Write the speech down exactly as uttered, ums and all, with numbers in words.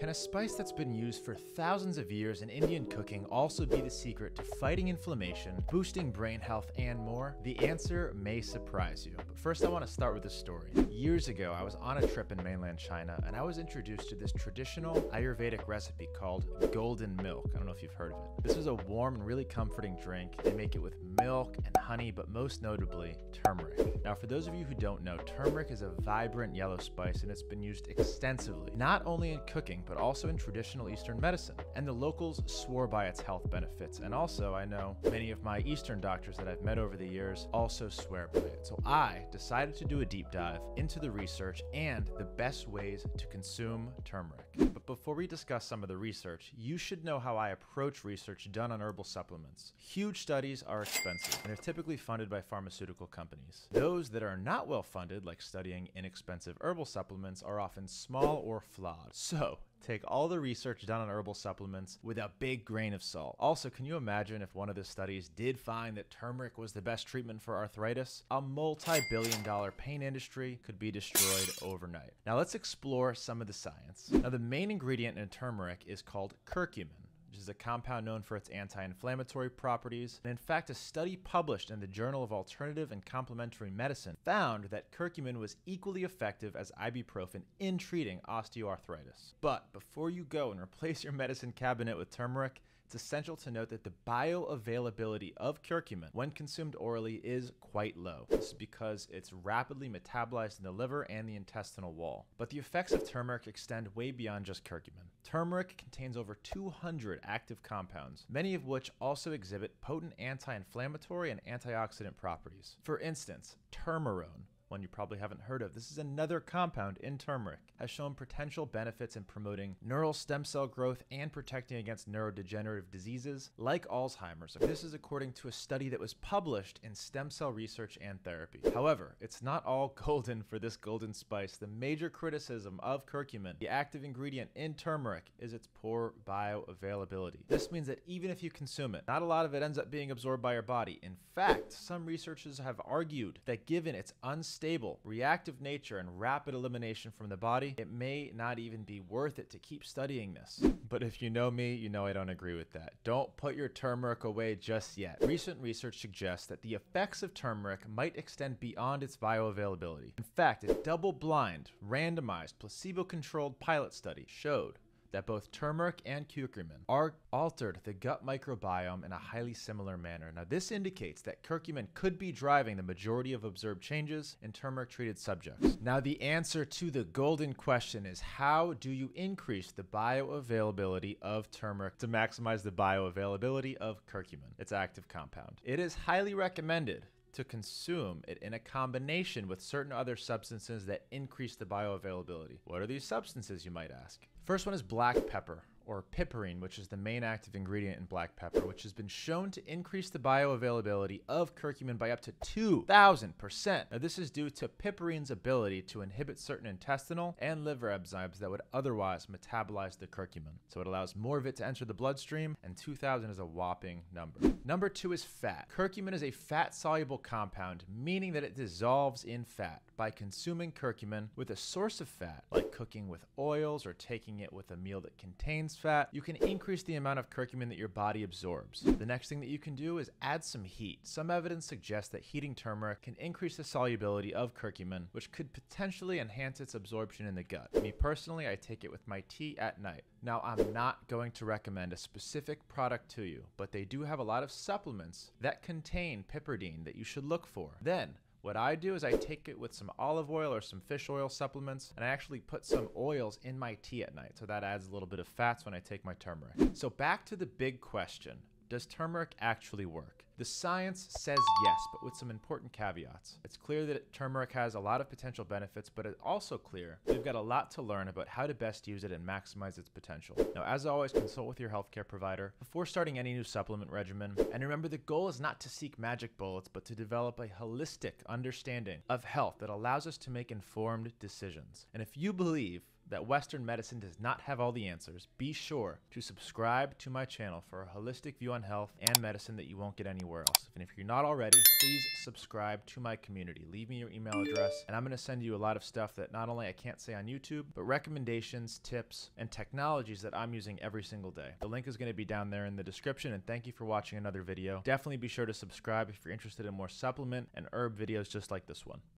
Can a spice that's been used for thousands of years in Indian cooking also be the secret to fighting inflammation, boosting brain health, and more? The answer may surprise you, but first I want to start with a story. Years ago, I was on a trip in mainland China, and I was introduced to this traditional Ayurvedic recipe called golden milk. I don't know if you've heard of it. This is a warm and really comforting drink. They make it with milk and honey, but most notably, turmeric. Now, for those of you who don't know, turmeric is a vibrant yellow spice, and it's been used extensively, not only in cooking, but also in traditional Eastern medicine. And the locals swore by its health benefits. And also, I know many of my Eastern doctors that I've met over the years also swear by it. So I decided to do a deep dive into the research and the best ways to consume turmeric. But before we discuss some of the research, you should know how I approach research done on herbal supplements. Huge studies are expensive, and they're typically funded by pharmaceutical companies. Those that are not well funded, like studying inexpensive herbal supplements, are often small or flawed. So, take all the research done on herbal supplements with a big grain of salt. Also, can you imagine if one of the studies did find that turmeric was the best treatment for arthritis? A multi-billion dollar pain industry could be destroyed overnight. Now let's explore some of the science. Now the main ingredient in turmeric is called curcumin, which is a compound known for its anti-inflammatory properties. And in fact, a study published in the Journal of Alternative and Complementary Medicine found that curcumin was equally effective as ibuprofen in treating osteoarthritis. But before you go and replace your medicine cabinet with turmeric, it's essential to note that the bioavailability of curcumin when consumed orally is quite low. This is because it's rapidly metabolized in the liver and the intestinal wall. But the effects of turmeric extend way beyond just curcumin. Turmeric contains over two hundred active compounds, many of which also exhibit potent anti-inflammatory and antioxidant properties. For instance, turmerone, one you probably haven't heard of. This is another compound in turmeric, has shown potential benefits in promoting neural stem cell growth and protecting against neurodegenerative diseases like Alzheimer's. This is according to a study that was published in Stem Cell Research and Therapy. However, it's not all golden for this golden spice. The major criticism of curcumin, the active ingredient in turmeric, is its poor bioavailability. This means that even if you consume it, not a lot of it ends up being absorbed by your body. In fact, some researchers have argued that given its unstable Stable, reactive nature, and rapid elimination from the body, it may not even be worth it to keep studying this. But if you know me, you know I don't agree with that. Don't put your turmeric away just yet. Recent research suggests that the effects of turmeric might extend beyond its bioavailability. In fact, a double-blind, randomized, placebo-controlled pilot study showed that both turmeric and curcumin are altered the gut microbiome in a highly similar manner. Now this indicates that curcumin could be driving the majority of observed changes in turmeric treated subjects. Now the answer to the golden question is, how do you increase the bioavailability of turmeric to maximize the bioavailability of curcumin, its active compound? It is highly recommended to consume it in a combination with certain other substances that increase the bioavailability. What are these substances, you might ask? First one is black pepper, or piperine, which is the main active ingredient in black pepper, which has been shown to increase the bioavailability of curcumin by up to two thousand percent. Now, this is due to piperine's ability to inhibit certain intestinal and liver enzymes that would otherwise metabolize the curcumin. So it allows more of it to enter the bloodstream, and two thousand is a whopping number. Number two is fat. Curcumin is a fat-soluble compound, meaning that it dissolves in fat. By consuming curcumin with a source of fat, like cooking with oils or taking it with a meal that contains fat, you can increase the amount of curcumin that your body absorbs. The next thing that you can do is add some heat. Some evidence suggests that heating turmeric can increase the solubility of curcumin, which could potentially enhance its absorption in the gut. Me personally, I take it with my tea at night. Now, I'm not going to recommend a specific product to you, but they do have a lot of supplements that contain piperidine that you should look for. Then, what I do is I take it with some olive oil or some fish oil supplements, and I actually put some oils in my tea at night, so that adds a little bit of fats when I take my turmeric. So back to the big question, does turmeric actually work? The science says yes, but with some important caveats. It's clear that turmeric has a lot of potential benefits, but it's also clear we've got a lot to learn about how to best use it and maximize its potential. Now, as always, consult with your healthcare provider before starting any new supplement regimen. And remember, the goal is not to seek magic bullets, but to develop a holistic understanding of health that allows us to make informed decisions. And if you believe that Western medicine does not have all the answers, be sure to subscribe to my channel for a holistic view on health and medicine that you won't get anywhere else. And if you're not already, please subscribe to my community. Leave me your email address, and I'm going to send you a lot of stuff that not only I can't say on YouTube, but recommendations, tips, and technologies that I'm using every single day. The link is going to be down there in the description, and thank you for watching another video. Definitely be sure to subscribe if you're interested in more supplement and herb videos just like this one.